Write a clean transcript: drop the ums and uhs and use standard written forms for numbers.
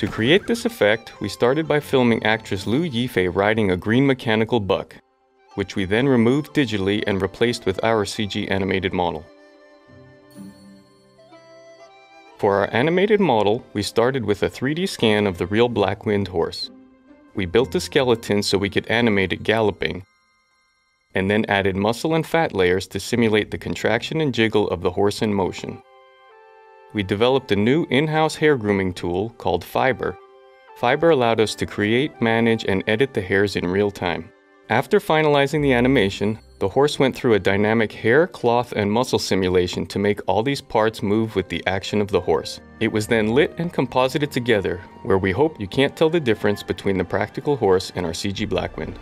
To create this effect, we started by filming actress Liu Yifei riding a green mechanical buck, which we then removed digitally and replaced with our CG animated model. For our animated model, we started with a 3D scan of the real Black Wind horse. We built a skeleton so we could animate it galloping, and then added muscle and fat layers to simulate the contraction and jiggle of the horse in motion. We developed a new in-house hair grooming tool called Fiber. Fiber allowed us to create, manage, and edit the hairs in real time. After finalizing the animation, the horse went through a dynamic hair, cloth, and muscle simulation to make all these parts move with the action of the horse. It was then lit and composited together, where we hope you can't tell the difference between the practical horse and our CG Black Wind.